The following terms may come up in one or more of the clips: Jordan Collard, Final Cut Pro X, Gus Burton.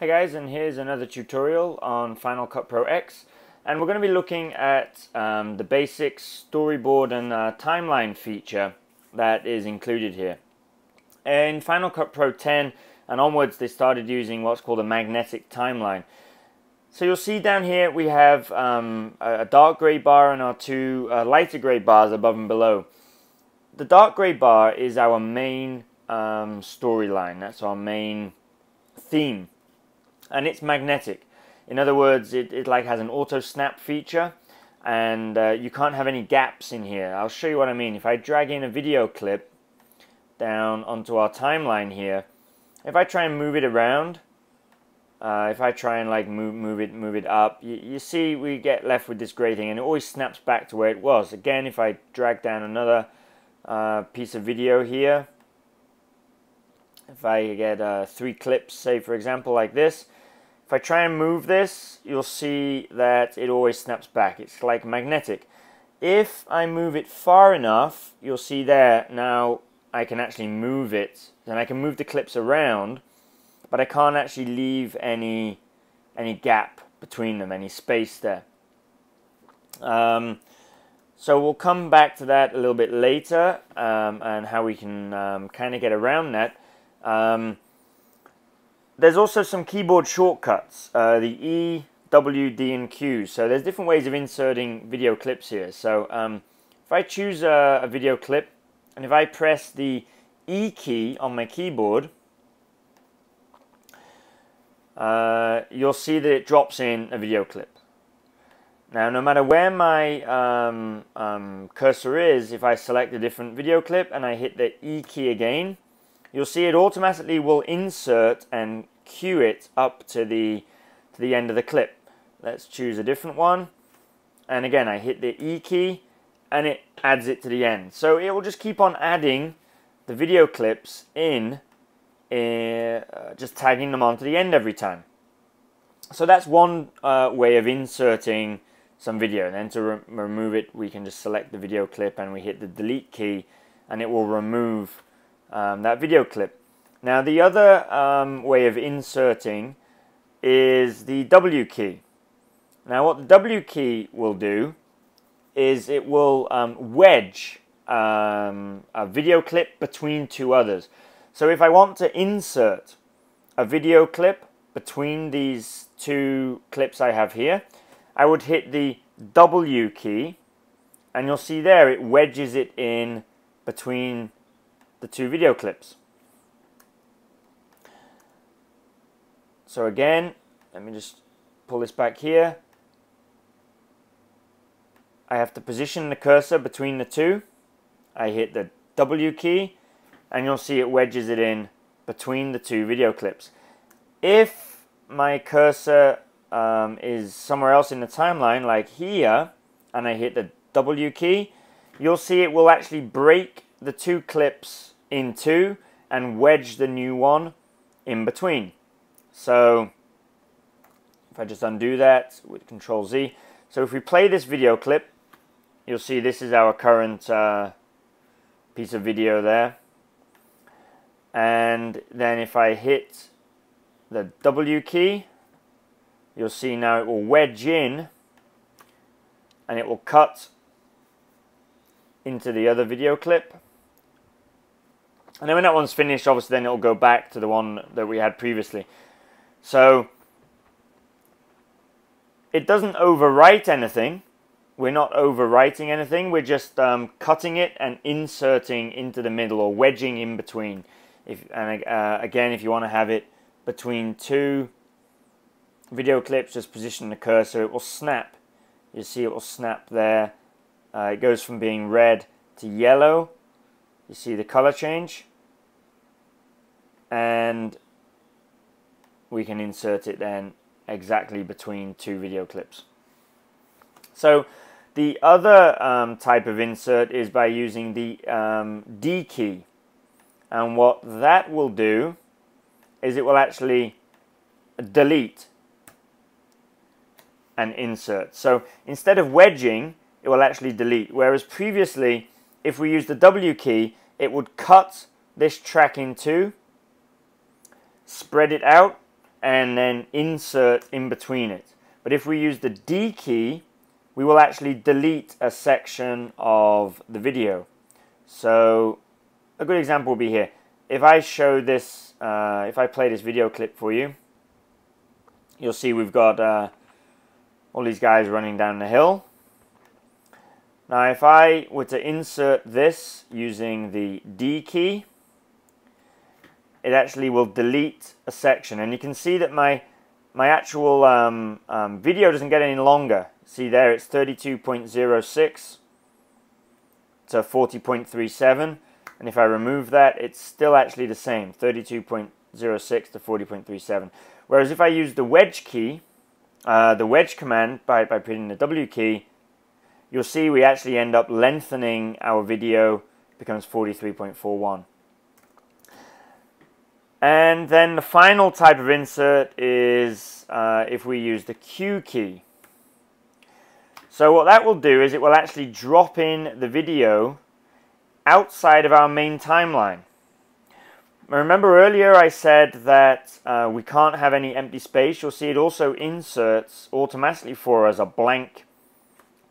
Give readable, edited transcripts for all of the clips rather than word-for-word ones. Hey guys, and here's another tutorial on Final Cut Pro X, and we're going to be looking at the basic storyboard and timeline feature that is included here. In Final Cut Pro 10 and onwards, they started using what's called a magnetic timeline. So you'll see down here we have a dark grey bar and our two lighter grey bars above and below. The dark grey bar is our main storyline, that's our main theme. And it's magnetic. In other words, it like has an auto snap feature, and you can't have any gaps in here. I'll show you what I mean. If I drag in a video clip down onto our timeline here, if I try and move it around, if I try and like move it up, you see we get left with this gray thing, and it always snaps back to where it was. Again, if I drag down another piece of video here, if I get three clips, say for example like this, if I try and move this, you'll see that it always snaps back. It's like magnetic. If I move it far enough, you'll see there, now I can actually move it. Then I can move the clips around, but I can't actually leave any gap between them, any space there. So we'll come back to that a little bit later, and how we can kind of get around that. There's also some keyboard shortcuts, the E, W, D, and Q. So there's different ways of inserting video clips here. So if I choose a video clip, and if I press the E key on my keyboard, you'll see that it drops in a video clip. Now, no matter where my cursor is, if I select a different video clip and I hit the E key again, you'll see it automatically will insert and cue it up to the end of the clip. Let's choose a different one, and again I hit the E key and it adds it to the end. So it will just keep on adding the video clips in, just tagging them onto the end every time. So that's one way of inserting some video, and then to remove it we can just select the video clip and we hit the delete key and it will remove that video clip. Now the other way of inserting is the W key. Now what the W key will do is it will wedge a video clip between two others. So if I want to insert a video clip between these two clips I have here, I would hit the W key and you'll see there it wedges it in between the two video clips. So again, let me just pull this back here. I have to position the cursor between the two. I hit the W key and you'll see it wedges it in between the two video clips. If my cursor is somewhere else in the timeline, like here, and I hit the W key, you'll see it will actually break the two clips in two and wedge the new one in between. So if I just undo that with Control Z, so if we play this video clip, you'll see this is our current piece of video there, and then if I hit the W key, you'll see now it will wedge in and it will cut into the other video clip. And then when that one's finished, obviously then it'll go back to the one that we had previously. So it doesn't overwrite anything. We're not overwriting anything. We're just cutting it and inserting into the middle, or wedging in between. Again, if you want to have it between two video clips, just position the cursor. It will snap. You see it will snap there. It goes from being red to yellow. You see the color change, and we can insert it then exactly between two video clips. So the other type of insert is by using the D key, and what that will do is it will actually delete and insert. So instead of wedging, it will actually delete, whereas previously if we used the W key, it would cut this track in two, spread it out, and then insert in between it. But if we use the D key, we will actually delete a section of the video. So a good example will be here. If I show this, if I play this video clip for you, you'll see we've got all these guys running down the hill. Now if I were to insert this using the D key, it actually will delete a section, and you can see that my actual video doesn't get any longer. See there, it's 32.06 to 40.37, and if I remove that, it's still actually the same, 32.06 to 40.37. Whereas if I use the wedge key, the wedge command by putting the W key, you'll see we actually end up lengthening our video, becomes 43.41. And then the final type of insert is if we use the Q key. So what that will do is it will actually drop in the video outside of our main timeline. Remember earlier I said that we can't have any empty space. You'll see it also inserts automatically for us a blank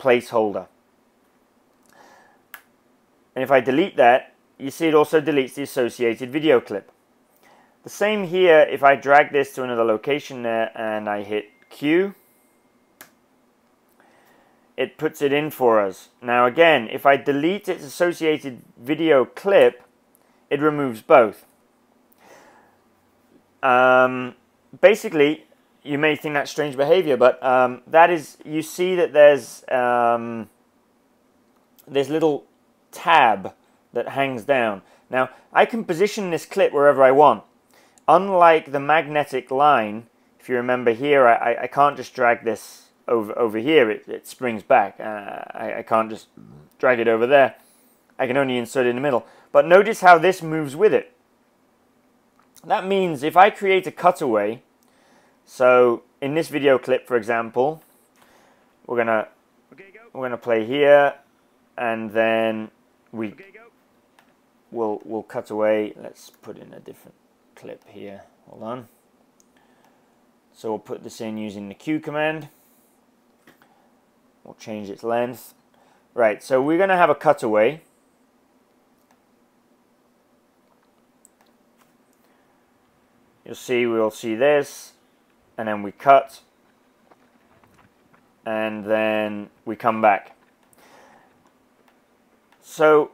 placeholder. And if I delete that, you see it also deletes the associated video clip. The same here, if I drag this to another location there and I hit Q, it puts it in for us. Now again, if I delete its associated video clip, it removes both. Basically, you may think that's strange behavior, but that is, you see that there's this little tab that hangs down. Now, I can position this clip wherever I want. Unlike the magnetic line, if you remember here, I can't just drag this over here, it springs back. I can't just drag it over there. I can only insert it in the middle. But notice how this moves with it. That means if I create a cutaway, so in this video clip, for example, we're gonna play here, and then we'll cut away. Let's put in a different clip here, hold on. So we'll put this in using the Q command. We'll change its length. Right, so we're gonna have a cutaway. You'll see, we'll see this, and then we cut, and then we come back. So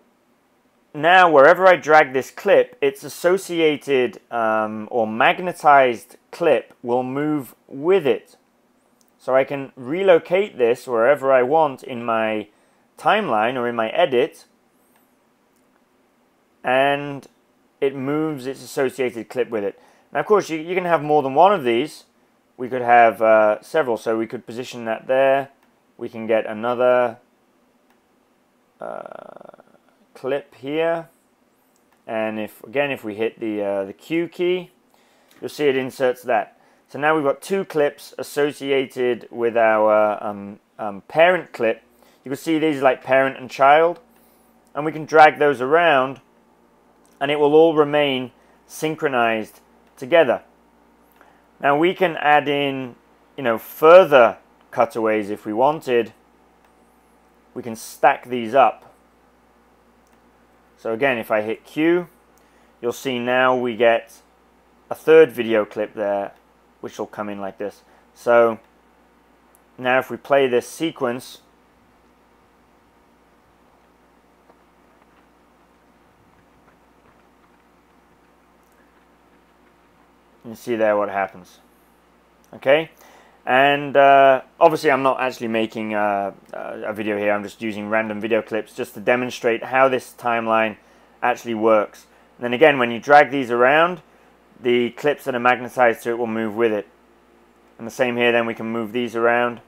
now wherever I drag this clip, its associated or magnetized clip will move with it. So I can relocate this wherever I want in my timeline or in my edit, and it moves its associated clip with it. Now of course you can have more than one of these. We could have several, so we could position that there. We can get another clip here, and if we hit the Q key, you'll see it inserts that. So now we've got two clips associated with our parent clip. You can see these are like parent and child, and we can drag those around and it will all remain synchronized together. Now we can add in, you know, further cutaways if we wanted. We can stack these up. So again, if I hit Q, you'll see now we get a third video clip there, which will come in like this. So now if we play this sequence, you see there what happens. Okay, and obviously I'm not actually making a video here, I'm just using random video clips just to demonstrate how this timeline actually works. And then again, when you drag these around, the clips that are magnetized to it will move with it. And the same here, then we can move these around.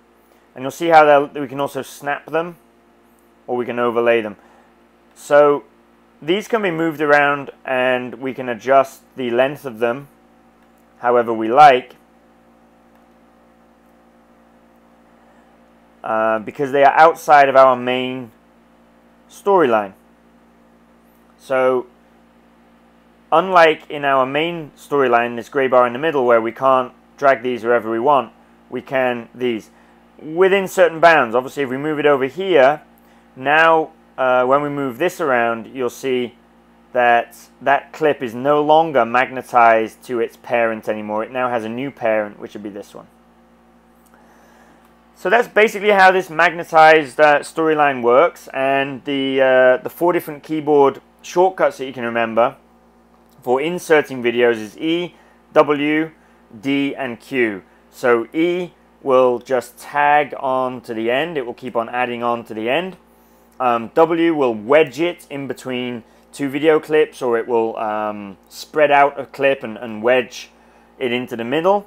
And you'll see how we can also snap them, or we can overlay them. So these can be moved around and we can adjust the length of them however we like, because they are outside of our main storyline. So Unlike in our main storyline, this gray bar in the middle where we can't drag these wherever we want, we can these within certain bounds. Obviously, if we move it over here, now when we move this around, you'll see that that clip is no longer magnetized to its parent anymore. It now has a new parent, which would be this one. So that's basically how this magnetized storyline works, and the four different keyboard shortcuts that you can remember for inserting videos is E, W, D, and Q. So E will just tag on to the end. It will keep on adding on to the end. W will wedge it in between two video clips, or it will spread out a clip and wedge it into the middle.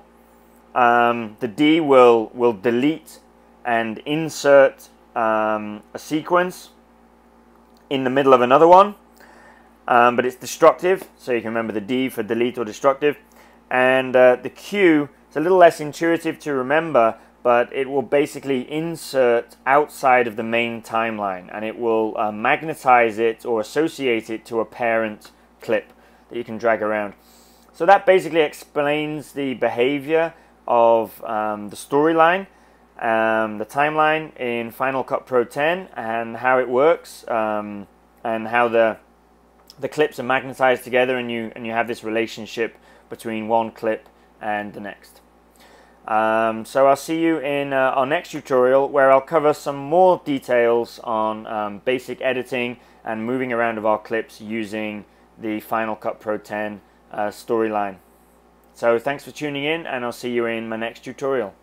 The D will delete and insert a sequence in the middle of another one, but it's destructive, so you can remember the D for delete or destructive. And the Q is a little less intuitive to remember, but it will basically insert outside of the main timeline, and it will magnetize it or associate it to a parent clip that you can drag around. So that basically explains the behavior of the storyline, the timeline in Final Cut Pro X, and how it works, and how the clips are magnetized together, and you have this relationship between one clip and the next. So I'll see you in our next tutorial, where I'll cover some more details on basic editing and moving around of our clips using the Final Cut Pro X storyline. So thanks for tuning in, and I'll see you in my next tutorial.